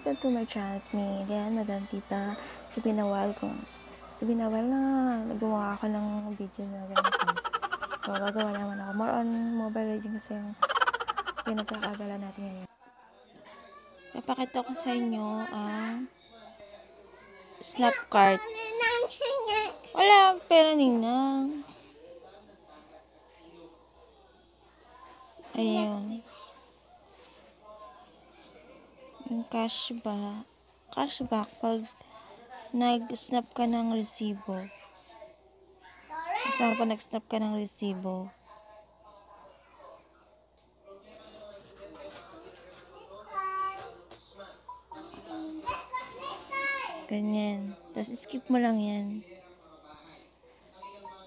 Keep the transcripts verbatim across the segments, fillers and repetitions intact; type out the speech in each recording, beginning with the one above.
welcome to my channel. It's me again, Madam Tifa. It's been a while ko. It's been a while na gumawa ako ng video na ganito. So, gagawa naman ako. More on mobile legend kasi yung pinagkakabala natin ngayon. Papakita ko sa inyo ang Snapcart. Wala, pera ninang. Ayun. Yung cashback. Cashback pag nag-snap ka ng resibo. Isang pa nag-snap ka ng resibo. Ganyan. Tapos skip mo lang yan.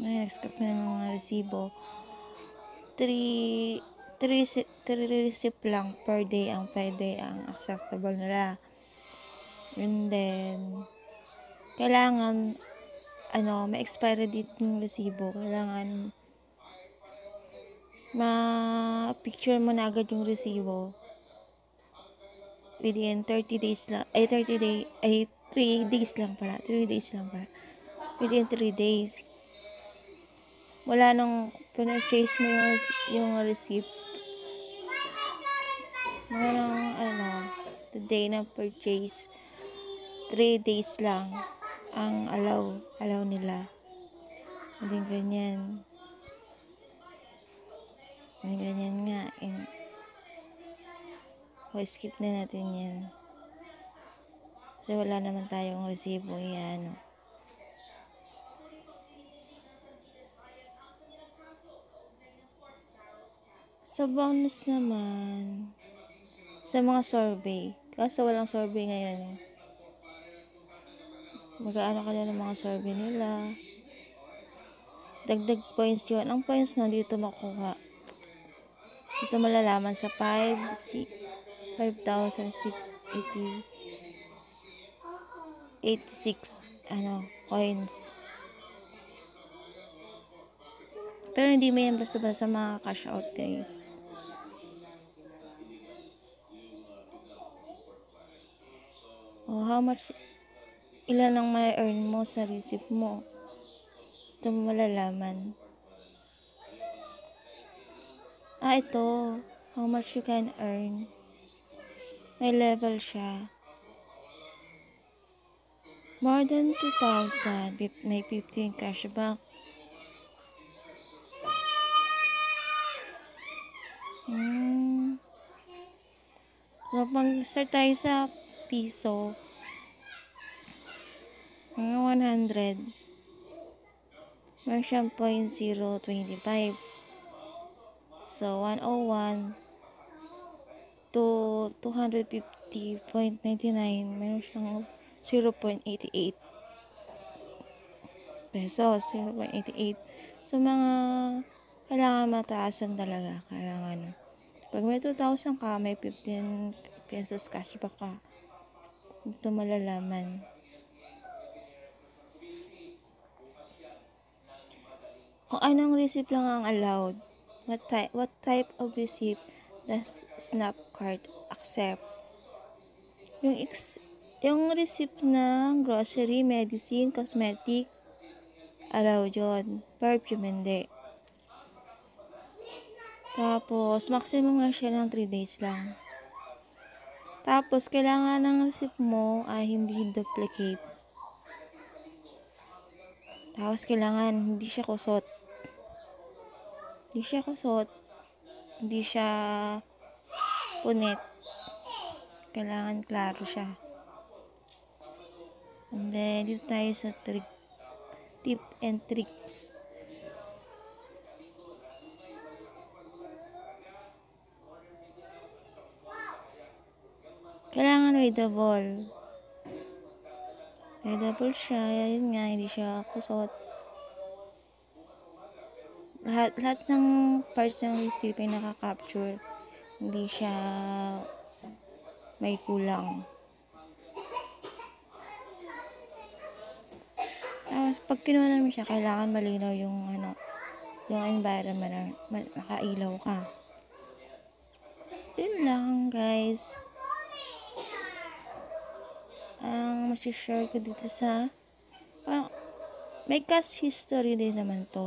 Ngayon, nag-skip na ng mga resibo. Three... three receipt lang per day ang pwede ang acceptable nila. And then kailangan ano, may expiry date ng resibo. Kailangan ma-picture mo na agad yung resibo within thirty days lang. Ay, thirty day ay three days lang pala. three days lang pala. Within three days. Wala nang pina-chase mo yung, yung receipt. Mayroong, ano, the day na purchase, three days lang ang allow, allow nila. Hindi ganyan. Hindi ganyan nga. O, skip na natin yan. Kasi wala naman tayong resibo yan, ano. Sa bonus naman, sa mga survey. Kaso walang survey ngayon. Mag-aano ka na ng mga survey nila. Dagdag points yun. Ang points na dito makuha. Dito malalaman sa five thousand six hundred eighty-six ano, coins. Pero hindi mo yan basta-basta mga cash out, guys. Oh, how much, ilan ang may earn mo sa receipt mo? Ito mo malalaman. Ah, ito. How much you can earn. May level siya. More than two thousand. May fifteen cashback. Hmm. So, pag-start tayo sa piso. one hundred. Meron siyang zero point zero two five. So, one oh one to two fifty point nine nine. Meron siyang zero point eight eight. Pesos, zero point eight eight. So, mga kailangan mataasan talaga. Kailangan. Pag may two thousand ka, may fifteen pesos cashback ka. Dito malalaman. Kung anong receipt lang ang allowed. What type, what type of receipt does Snapcart accept? Yung, ex, yung receipt ng grocery, medicine, cosmetic, allowed yun. Perfume, hindi. Tapos, maximum lang siya ng three days lang. Tapos, kailangan ng receipt mo ay hindi duplicate. Tapos, kailangan hindi siya kusot. Hindi siya kusot. Hindi siya punit. Kailangan klaro siya. And then, dito tayo sa trick, tip and tricks. Kailangan readable. Readable siya. Yun nga, hindi siya kusot. Lahat, lahat ng parts ng receipt ay nakakapture. Hindi siya may kulang. Tapos, pag kinuha naman siya, kailangan malinaw yung ano, yung environment. Makailaw ka. Yun lang, guys. masishare ko dito sa parang may cast history din naman to.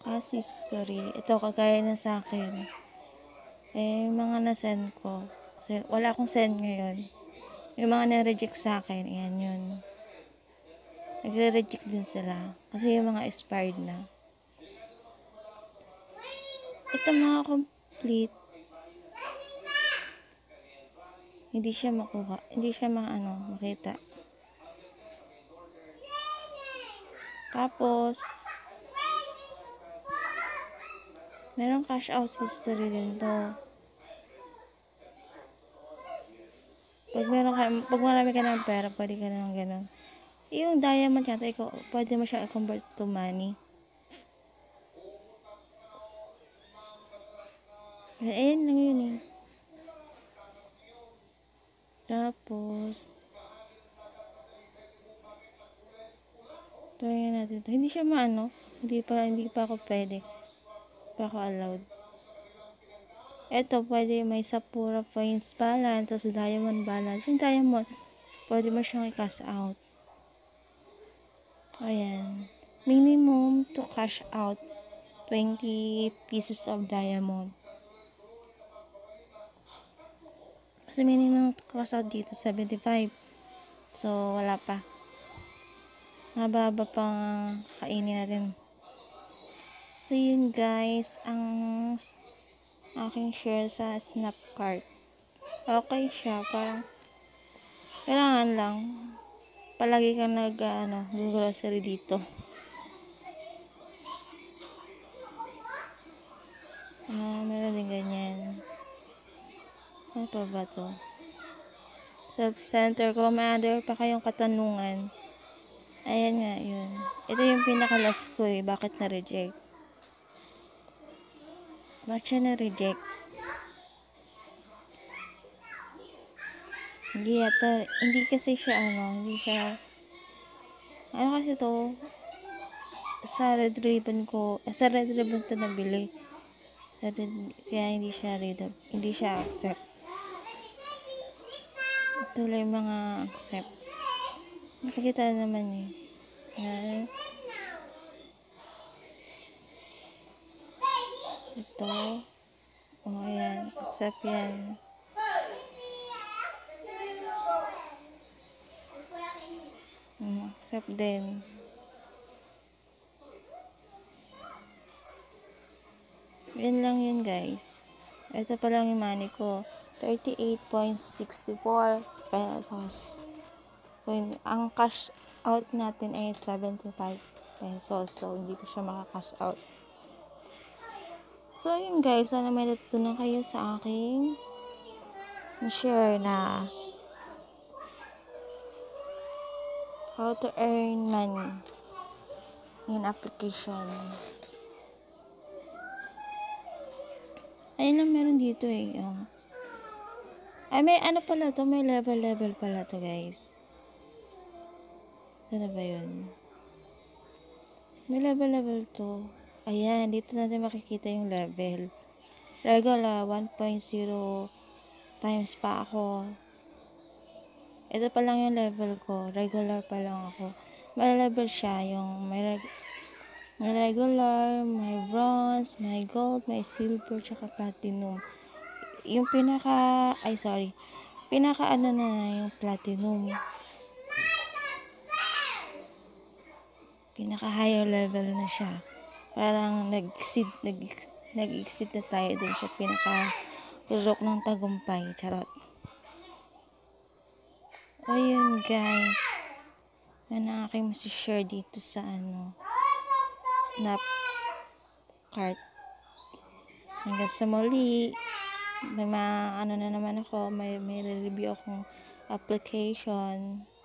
Cast history. Ito kagaya na sa akin. Eh, mga na-send ko. Kasi wala akong send ngayon. Yung mga na-reject sa akin, ayan yun. Nagre-reject din sila. Kasi yung mga expired na. Ito mga complete. Hindi siya makuha. Hindi siya mga ano, makita. Tapos, merong cash out history din to. Pag, meron ka, pag marami ka ng pera, pwede ka na ng gano'n. Yung diamond yata, ikaw, pwede mo siya i-convert to money. Ayan lang yun eh. Tapos, try natin ito. Hindi siya maano. Hindi pa, hindi pa ako pwede. Hindi pa ako allowed. Ito, pwede may Sapura Coins balance, tapos diamond balance. Yung diamond, pwede mo siyang i-cash out. Ayan. Minimum to cash out twenty pieces of diamond. Kasi minimum cash out dito, seventy-five. So, wala pa. Mababa pang kainin natin. So, yun guys, ang aking share sa Snapcart. Okay siya, parang kailangan lang palagi kang nag, ano, grocery dito. Ah, meron din ganyan. Ano pa ba to? Self-center. Kung may other pa kayong katanungan, ayan nga, yun. Ito yung pinaka-last ko eh. Bakit na-reject? Bakit siya na-reject? Hindi yata. Hindi kasi siya ano. Hindi siya. Ano kasi to? Sa red ribbon ko. Sa red ribbon to nabili. Sa red, kaya hindi siya red. Hindi siya accept. Ito lang yung mga accept. Nakikita naman eh. Ayan. Ito. O, oh, ayan. Accept yan. Um, accept din. Yan lang yun, guys. Ito pa lang yung money ko. thirty-eight point six four pesos. So, ang cash out natin ay seventy-five pesos. So, hindi pa siya maka-cash out. So, yun guys. Sana may natutunan kayo sa aking share na how to earn money in application. Ayun lang meron dito eh. Ay, may ano pala to. May level-level pala to guys. Sana ba yun? May level-level to. Ayan, dito natin makikita yung level. Regular, one point zero times pa ako. Ito pa lang yung level ko. Regular pa lang ako. May level siya. Yung may, reg may regular, may bronze, may gold, may silver, tsaka platinum. Yung pinaka, ay sorry, pinaka ano na yung platinum. Pinaka higher level na siya. Parang nag-exceed, nag-exceed na tayo dun sa pinaka rock ng tagumpay. Charot. Ayun guys. Yan ang aking masishare dito sa ano, Snapcart. Hanggang sa muli. May mga ano na naman ako. May, may review akong application.